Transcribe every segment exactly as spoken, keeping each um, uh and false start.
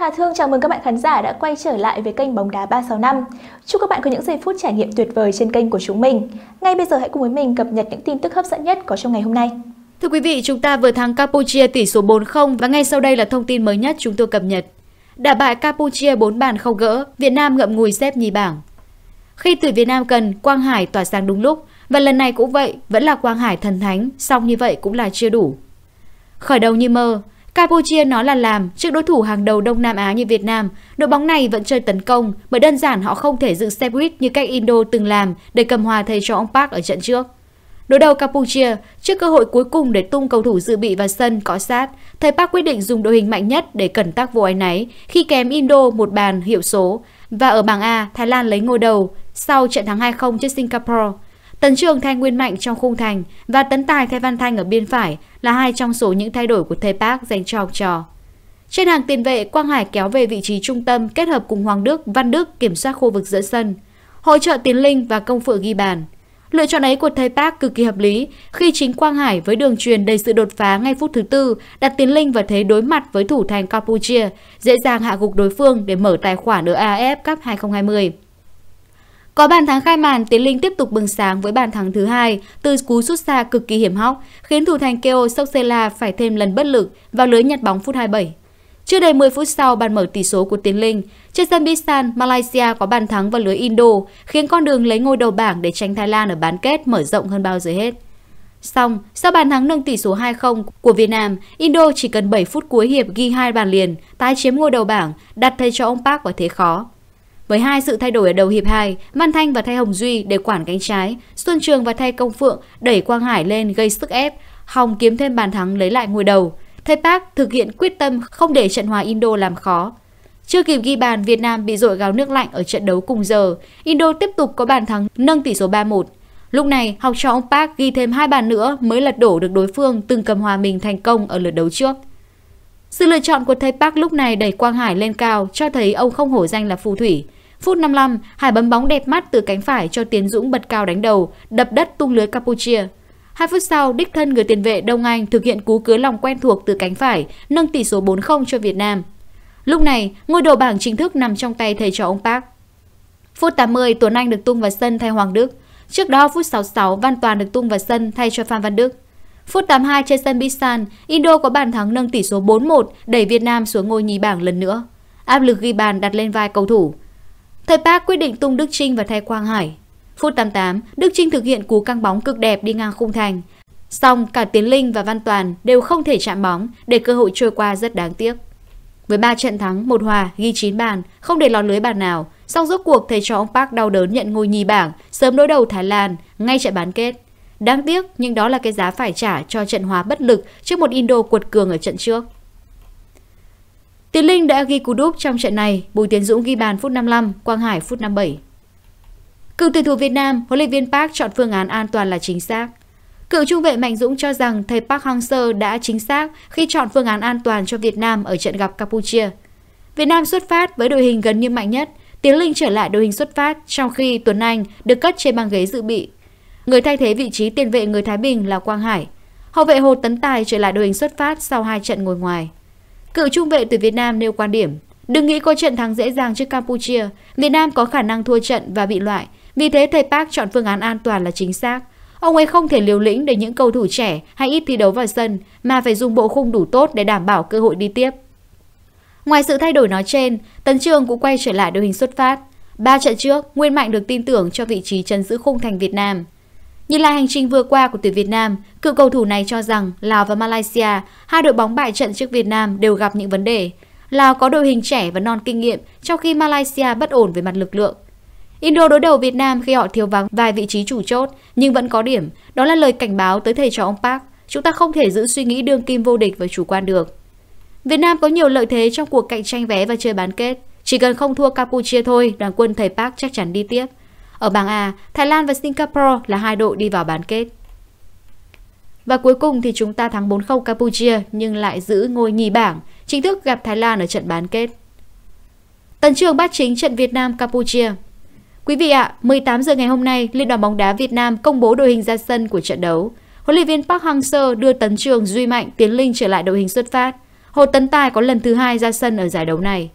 Hà Thương chào mừng các bạn khán giả đã quay trở lại với kênh Bóng Đá ba sáu năm. Chúc các bạn có những giây phút trải nghiệm tuyệt vời trên kênh của chúng mình. Ngay bây giờ hãy cùng với mình cập nhật những tin tức hấp dẫn nhất có trong ngày hôm nay. Thưa quý vị, chúng ta vừa thắng Campuchia tỷ số bốn không và ngay sau đây là thông tin mới nhất chúng tôi cập nhật. Đả bại Campuchia bốn bàn không gỡ, Việt Nam ngậm ngùi xếp nhì bảng. Khi tuyển Việt Nam cần, Quang Hải tỏa sáng đúng lúc và lần này cũng vậy, vẫn là Quang Hải thần thánh, song như vậy cũng là chưa đủ. Khởi đầu như mơ, Campuchia nói là làm trước đối thủ hàng đầu Đông Nam Á như Việt Nam, đội bóng này vẫn chơi tấn công bởi đơn giản họ không thể giữ xe buýt như cách Indo từng làm để cầm hòa thầy trò ông Park ở trận trước. Đối đầu Campuchia, trước cơ hội cuối cùng để tung cầu thủ dự bị vào sân cọ sát, thầy Park quyết định dùng đội hình mạnh nhất để cẩn tắc vô áy náy khi kém Indo một bàn hiệu số. Và ở bảng A, Thái Lan lấy ngôi đầu sau trận thắng hai không trước Singapore. Tấn Trường thay Nguyên Mạnh trong khung thành và Tấn Tài thay Văn Thanh ở bên phải là hai trong số những thay đổi của thầy Park dành cho học trò. Trên hàng tiền vệ, Quang Hải kéo về vị trí trung tâm kết hợp cùng Hoàng Đức, Văn Đức kiểm soát khu vực giữa sân, hỗ trợ Tiến Linh và Công Phượng ghi bàn. Lựa chọn ấy của thầy Park cực kỳ hợp lý khi chính Quang Hải với đường truyền đầy sự đột phá ngay phút thứ tư đặt Tiến Linh vào thế đối mặt với thủ thành Campuchia, dễ dàng hạ gục đối phương để mở tài khoản ở a ép ép Cup hai không hai không. Có bàn thắng khai màn, Tiến Linh tiếp tục bừng sáng với bàn thắng thứ hai từ cú sút xa cực kỳ hiểm hóc, khiến thủ thành Keo Soksela phải thêm lần bất lực vào lưới nhặt bóng phút hai mươi bảy. Chưa đầy mười phút sau, bàn mở tỷ số của Tiến Linh. Trên sân Busan, Malaysia có bàn thắng vào lưới Indo, khiến con đường lấy ngôi đầu bảng để tránh Thái Lan ở bán kết mở rộng hơn bao giờ hết. Xong, sau bàn thắng nâng tỷ số hai không của Việt Nam, Indo chỉ cần bảy phút cuối hiệp ghi hai bàn liền, tái chiếm ngôi đầu bảng, đặt thầy cho ông Park vào thế khó. Với hai sự thay đổi ở đầu hiệp hai, Văn Thanh và thay Hồng Duy để quản cánh trái, Xuân Trường và thay Công Phượng đẩy Quang Hải lên gây sức ép, Hồng kiếm thêm bàn thắng lấy lại ngôi đầu. Thầy Park thực hiện quyết tâm không để trận hòa Indo làm khó. Chưa kịp ghi bàn, Việt Nam bị dội gáo nước lạnh ở trận đấu cùng giờ. Indo tiếp tục có bàn thắng nâng tỷ số ba một. Lúc này, học trò ông Park ghi thêm hai bàn nữa mới lật đổ được đối phương từng cầm hòa mình thành công ở lượt đấu trước. Sự lựa chọn của thầy Park lúc này đẩy Quang Hải lên cao cho thấy ông không hổ danh là phù thủy. Phút năm mươi lăm, Hải bấm bóng đẹp mắt từ cánh phải cho Tiến Dũng bật cao đánh đầu, đập đất tung lưới Campuchia. Hai phút sau, đích thân người tiền vệ Đông Anh thực hiện cú cứa lòng quen thuộc từ cánh phải, nâng tỷ số bốn không cho Việt Nam. Lúc này, ngôi đầu bảng chính thức nằm trong tay thầy trò ông Park. Phút tám mươi, Tuấn Anh được tung vào sân thay Hoàng Đức. Trước đó, phút sáu mươi sáu, Văn Toàn được tung vào sân thay cho Phan Văn Đức. Phút tám mươi hai, trên sân Busan, Indo có bàn thắng nâng tỷ số bốn một đẩy Việt Nam xuống ngôi nhì bảng lần nữa. Áp lực ghi bàn đặt lên vai cầu thủ. Thầy Park quyết định tung Đức Trinh và thay Quang Hải. Phút tám mươi tám, Đức Trinh thực hiện cú căng bóng cực đẹp đi ngang khung thành. Song cả Tiến Linh và Văn Toàn đều không thể chạm bóng để cơ hội trôi qua rất đáng tiếc. Với ba trận thắng, một hòa, ghi chín bàn, không để lọt lưới bàn nào, song rốt cuộc thầy trò ông Park đau đớn nhận ngôi nhì bảng sớm đối đầu Thái Lan ngay trận bán kết. Đáng tiếc, nhưng đó là cái giá phải trả cho trận hòa bất lực trước một Indo cuột cường ở trận trước. Tiến Linh đã ghi cú đúp trong trận này, Bùi Tiến Dũng ghi bàn phút năm mươi lăm, Quang Hải phút năm mươi bảy. Cựu tuyển thủ Việt Nam, huấn luyện viên Park chọn phương án an toàn là chính xác. Cựu trung vệ Mạnh Dũng cho rằng thầy Park Hang Seo đã chính xác khi chọn phương án an toàn cho Việt Nam ở trận gặp Campuchia. Việt Nam xuất phát với đội hình gần như mạnh nhất, Tiến Linh trở lại đội hình xuất phát trong khi Tuấn Anh được cất trên băng ghế dự bị. Người thay thế vị trí tiền vệ người Thái Bình là Quang Hải. Hậu vệ Hồ Tấn Tài trở lại đội hình xuất phát sau hai trận ngồi ngoài. Cựu trung vệ tuyển Việt Nam nêu quan điểm: đừng nghĩ có trận thắng dễ dàng trước Campuchia, Việt Nam có khả năng thua trận và bị loại. Vì thế thầy Park chọn phương án an toàn là chính xác. Ông ấy không thể liều lĩnh để những cầu thủ trẻ hay ít thi đấu vào sân mà phải dùng bộ khung đủ tốt để đảm bảo cơ hội đi tiếp. Ngoài sự thay đổi nói trên, Tấn Trường cũng quay trở lại đội hình xuất phát. Ba trận trước, Nguyên Mạnh được tin tưởng cho vị trí trấn giữ khung thành Việt Nam. Nhìn lại hành trình vừa qua của tuyển Việt Nam, cựu cầu thủ này cho rằng Lào và Malaysia, hai đội bóng bại trận trước Việt Nam, đều gặp những vấn đề. Lào có đội hình trẻ và non kinh nghiệm, trong khi Malaysia bất ổn về mặt lực lượng. Indo đối đầu Việt Nam khi họ thiếu vắng vài vị trí chủ chốt nhưng vẫn có điểm, đó là lời cảnh báo tới thầy trò ông Park, chúng ta không thể giữ suy nghĩ đương kim vô địch và chủ quan được. Việt Nam có nhiều lợi thế trong cuộc cạnh tranh vé và chơi bán kết, chỉ cần không thua Campuchia thôi, đoàn quân thầy Park chắc chắn đi tiếp. Ở bảng A, Thái Lan và Singapore là hai đội đi vào bán kết. Và cuối cùng thì chúng ta thắng bốn không Campuchia nhưng lại giữ ngôi nhì bảng, chính thức gặp Thái Lan ở trận bán kết. Tấn Trường bắt chính trận Việt Nam Campuchia. Quý vị ạ, à, mười tám giờ ngày hôm nay, Liên đoàn bóng đá Việt Nam công bố đội hình ra sân của trận đấu. Huấn luyện viên Park Hang Seo đưa Tấn Trường, Duy Mạnh, Tiến Linh trở lại đội hình xuất phát. Hồ Tấn Tài có lần thứ hai ra sân ở giải đấu này.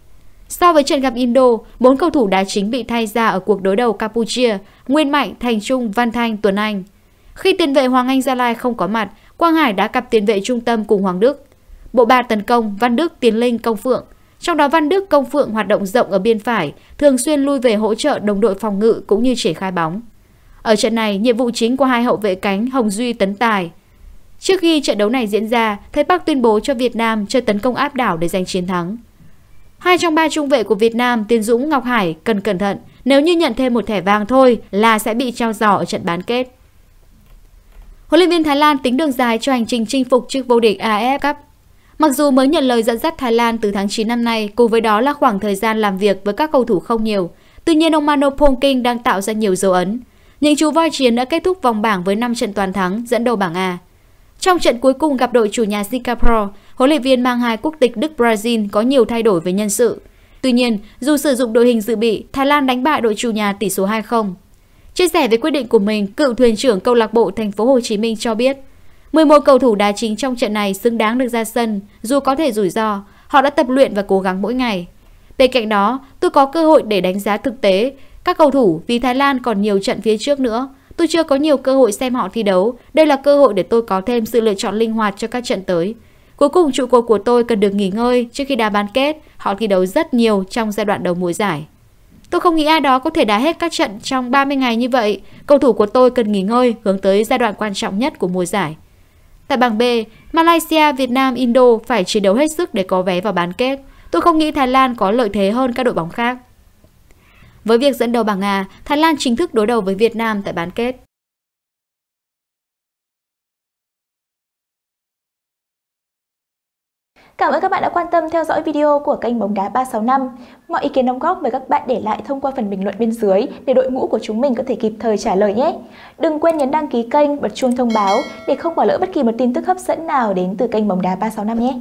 So với trận gặp Indo, bốn cầu thủ đá chính bị thay ra ở cuộc đối đầu Campuchia, Nguyên Mạnh, Thành Trung, Văn Thanh, Tuấn Anh. Khi tiền vệ Hoàng Anh Gia Lai không có mặt, Quang Hải đã cặp tiền vệ trung tâm cùng Hoàng Đức. Bộ ba tấn công Văn Đức, Tiến Linh, Công Phượng. Trong đó Văn Đức, Công Phượng hoạt động rộng ở biên phải, thường xuyên lui về hỗ trợ đồng đội phòng ngự cũng như triển khai bóng. Ở trận này, nhiệm vụ chính của hai hậu vệ cánh Hồng Duy, Tấn Tài. Trước khi trận đấu này diễn ra, thầy Park tuyên bố cho Việt Nam chơi tấn công áp đảo để giành chiến thắng. Hai trong ba trung vệ của Việt Nam, Tiến Dũng, Ngọc Hải cần cẩn thận, nếu như nhận thêm một thẻ vàng thôi là sẽ bị trao giò ở trận bán kết. Huấn luyện viên Thái Lan tính đường dài cho hành trình chinh phục chức vô địch a ép ép Cup. Mặc dù mới nhận lời dẫn dắt Thái Lan từ tháng chín năm nay, cùng với đó là khoảng thời gian làm việc với các cầu thủ không nhiều, tuy nhiên ông Mano Phongking đang tạo ra nhiều dấu ấn. Những chú voi chiến đã kết thúc vòng bảng với năm trận toàn thắng, dẫn đầu bảng A. Trong trận cuối cùng gặp đội chủ nhà Singapore, huấn luyện viên mang hai quốc tịch Đức, Brazil có nhiều thay đổi về nhân sự. Tuy nhiên, dù sử dụng đội hình dự bị, Thái Lan đánh bại đội chủ nhà tỷ số hai không. Chia sẻ về quyết định của mình, cựu thuyền trưởng câu lạc bộ Thành phố Hồ Chí Minh cho biết, mười một cầu thủ đá chính trong trận này xứng đáng được ra sân, dù có thể rủi ro, họ đã tập luyện và cố gắng mỗi ngày. Bên cạnh đó, tôi có cơ hội để đánh giá thực tế các cầu thủ vì Thái Lan còn nhiều trận phía trước nữa. Tôi chưa có nhiều cơ hội xem họ thi đấu, đây là cơ hội để tôi có thêm sự lựa chọn linh hoạt cho các trận tới. Cuối cùng trụ cột của tôi cần được nghỉ ngơi trước khi đá bán kết, họ thi đấu rất nhiều trong giai đoạn đầu mùa giải. Tôi không nghĩ ai đó có thể đá hết các trận trong ba mươi ngày như vậy, cầu thủ của tôi cần nghỉ ngơi hướng tới giai đoạn quan trọng nhất của mùa giải. Tại bảng B, Malaysia, Việt Nam, Indo phải chiến đấu hết sức để có vé vào bán kết. Tôi không nghĩ Thái Lan có lợi thế hơn các đội bóng khác. Với việc dẫn đầu bảng A, Thái Lan chính thức đối đầu với Việt Nam tại bán kết. Cảm ơn các bạn đã quan tâm theo dõi video của kênh Bóng Đá ba sáu năm. Mọi ý kiến đóng góp mời các bạn để lại thông qua phần bình luận bên dưới để đội ngũ của chúng mình có thể kịp thời trả lời nhé. Đừng quên nhấn đăng ký kênh, bật chuông thông báo để không bỏ lỡ bất kỳ một tin tức hấp dẫn nào đến từ kênh Bóng Đá ba sáu năm nhé.